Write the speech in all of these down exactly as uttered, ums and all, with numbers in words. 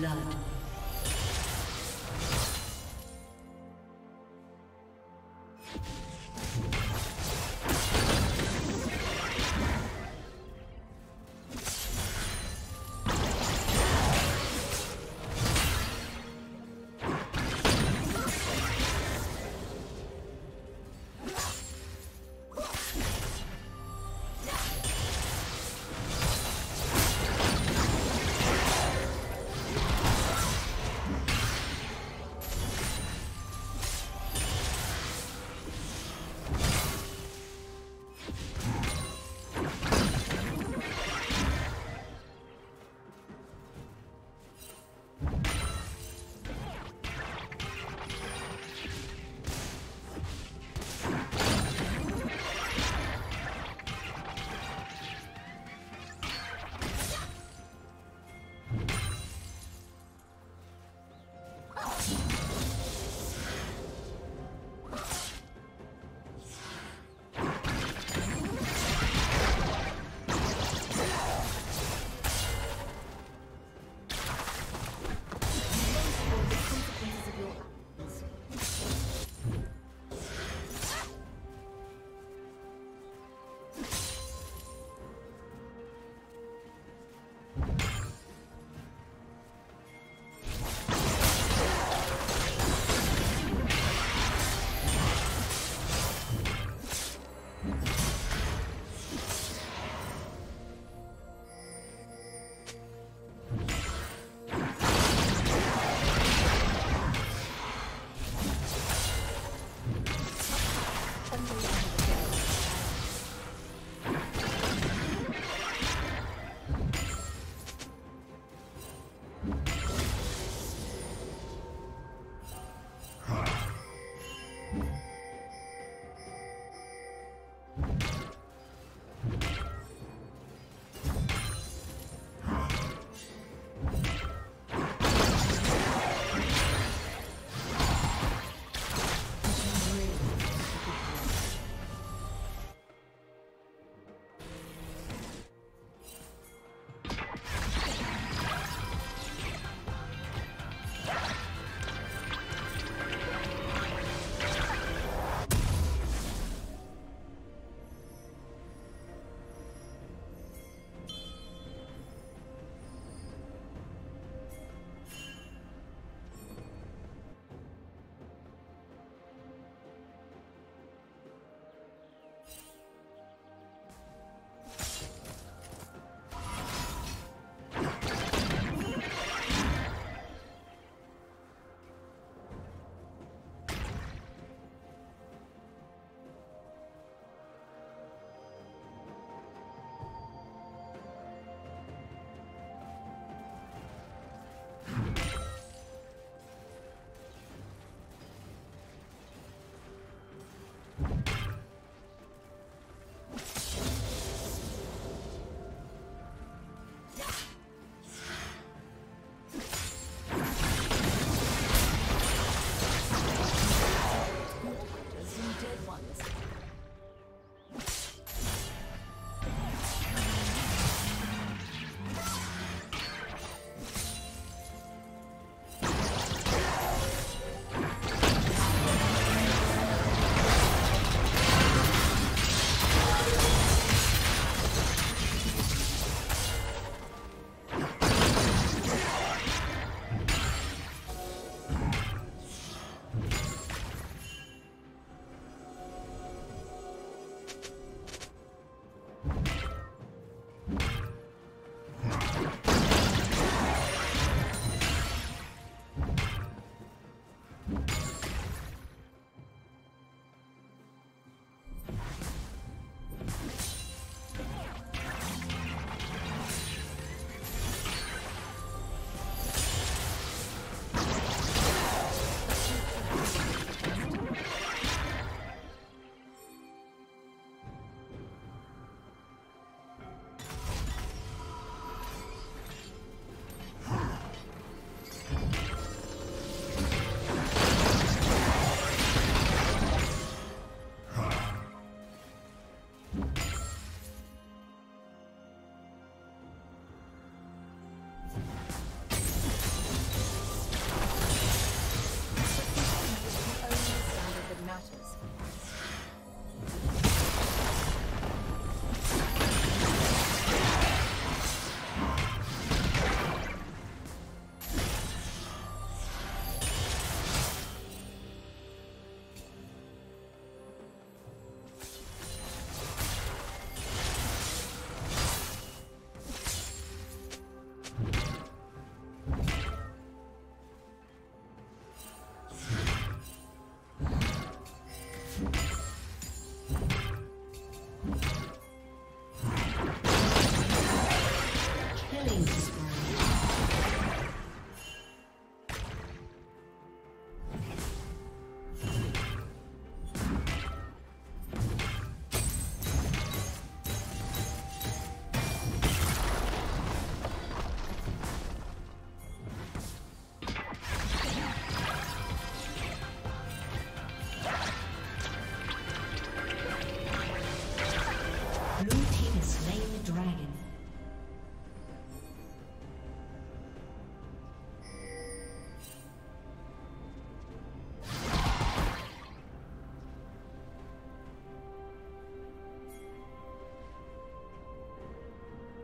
blood.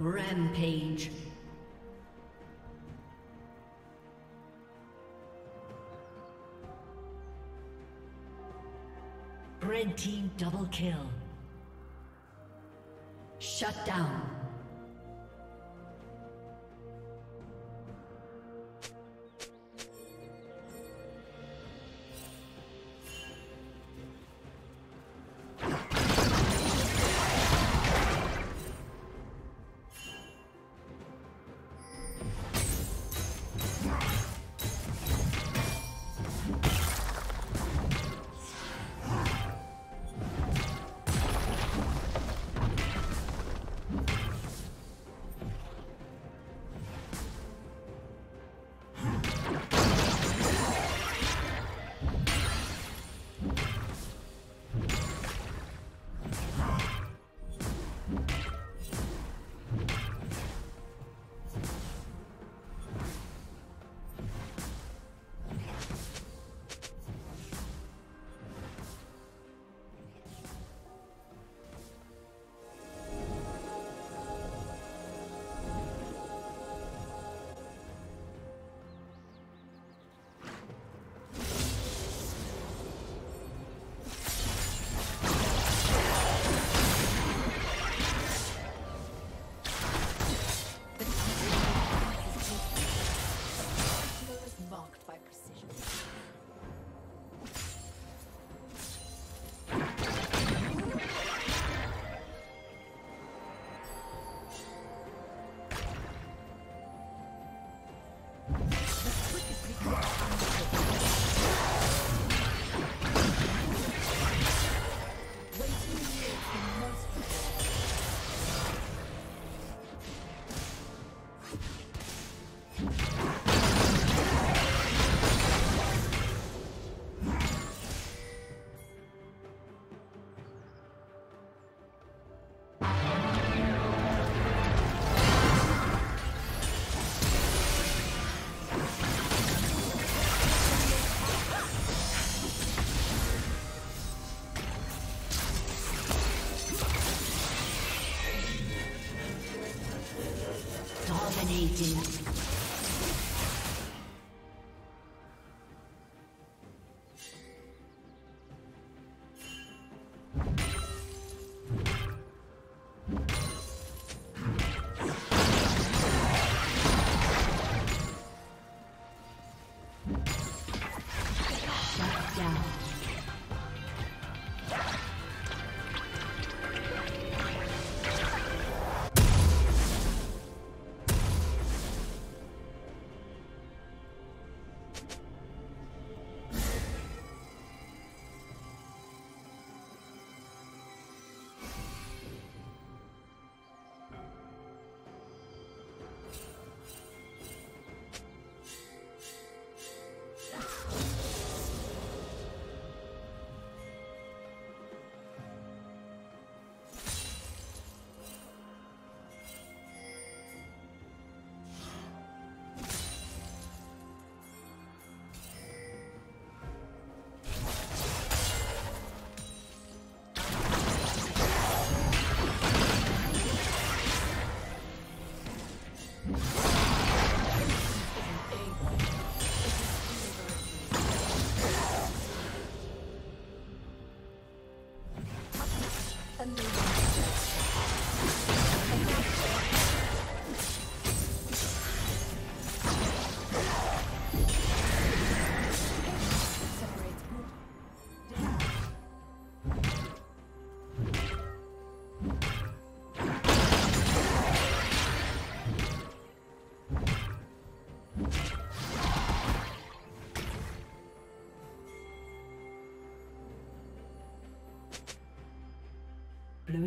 Rampage. Red team double kill. Shut down. Blue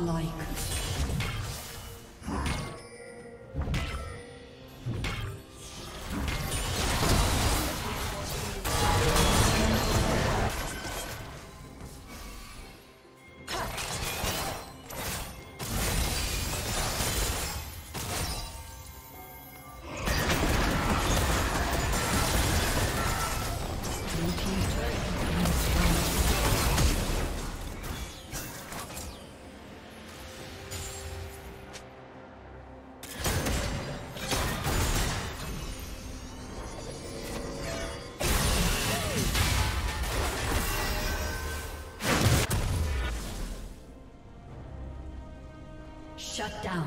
Like shut down.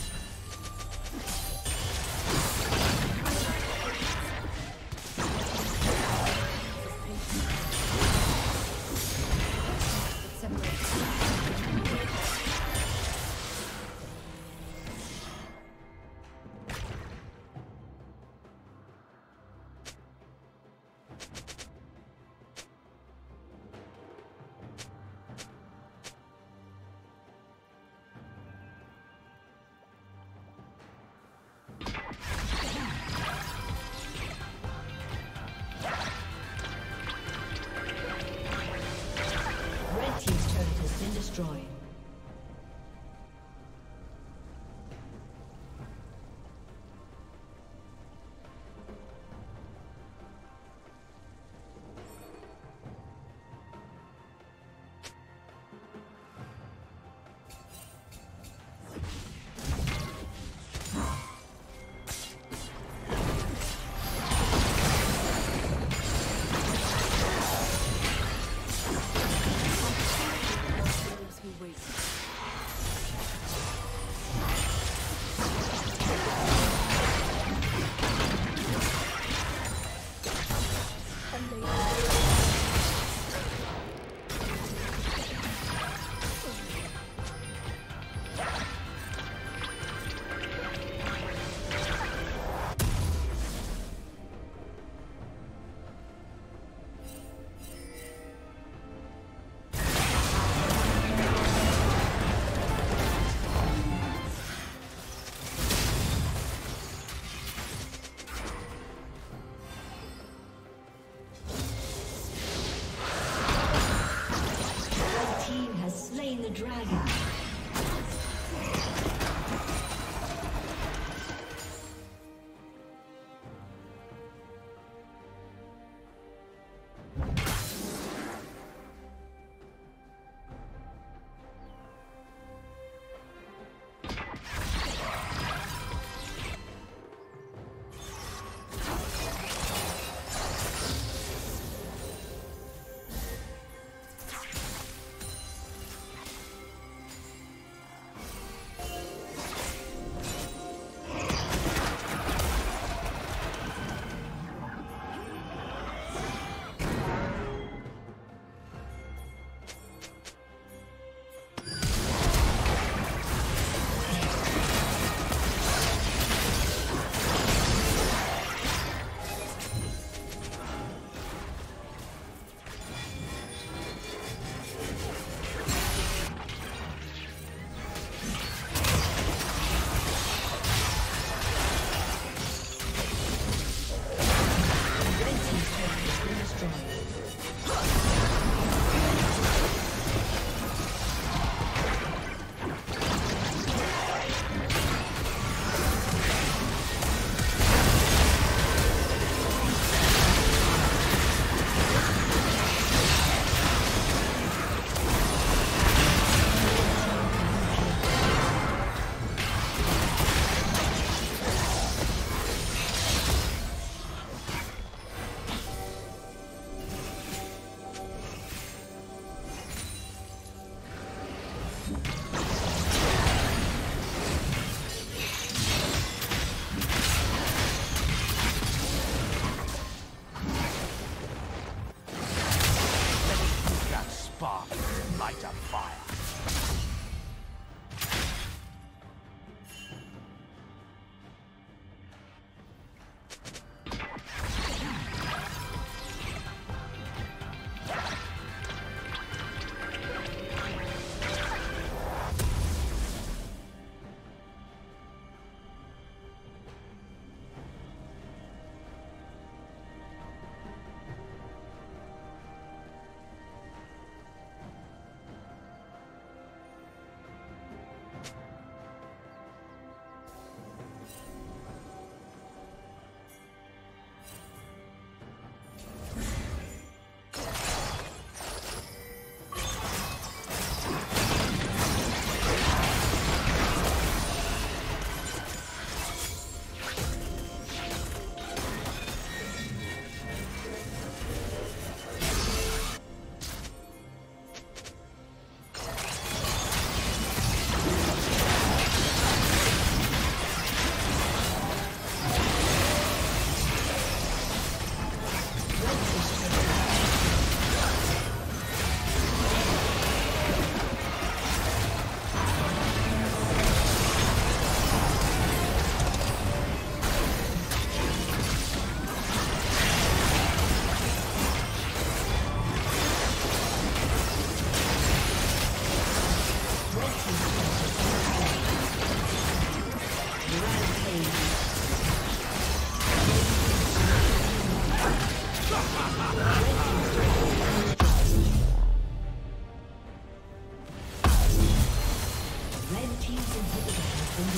Red team's inhibitor has been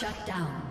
shut down.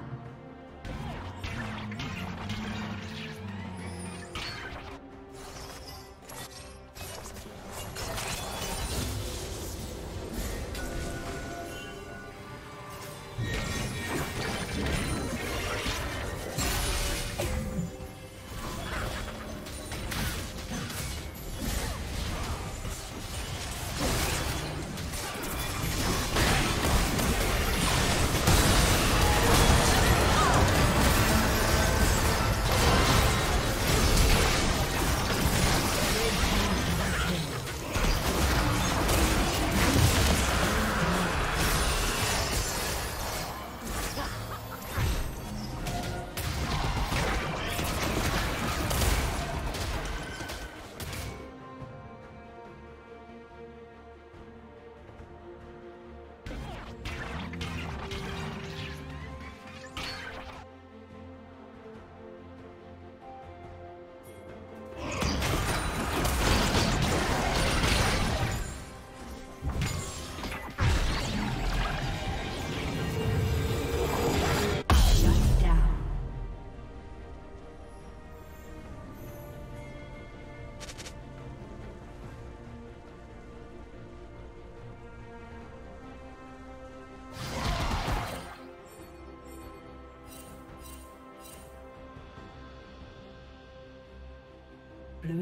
Blue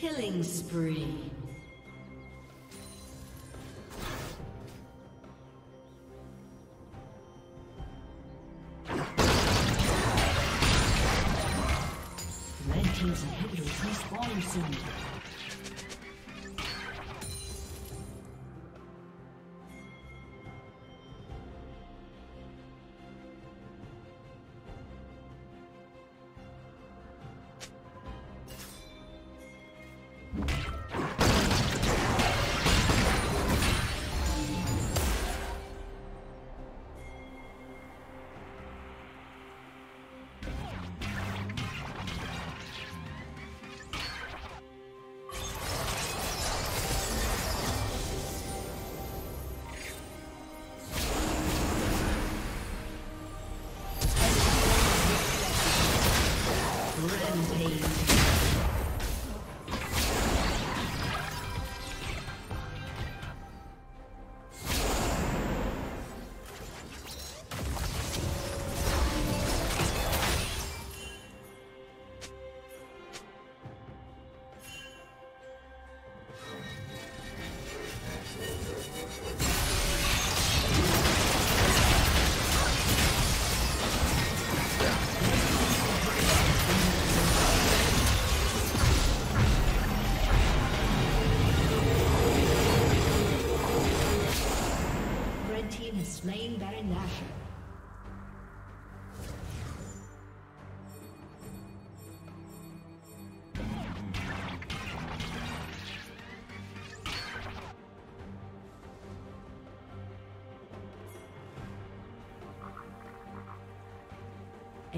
Killing spree. Red team's inhibitor is falling soon. Nasher.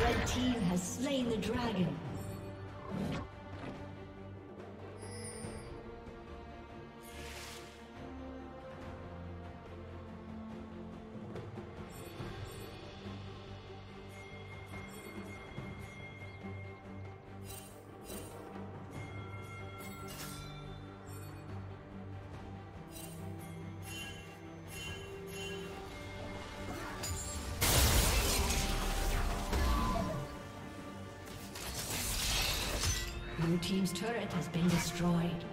Red team has slain the dragon. Blue team's turret has been destroyed.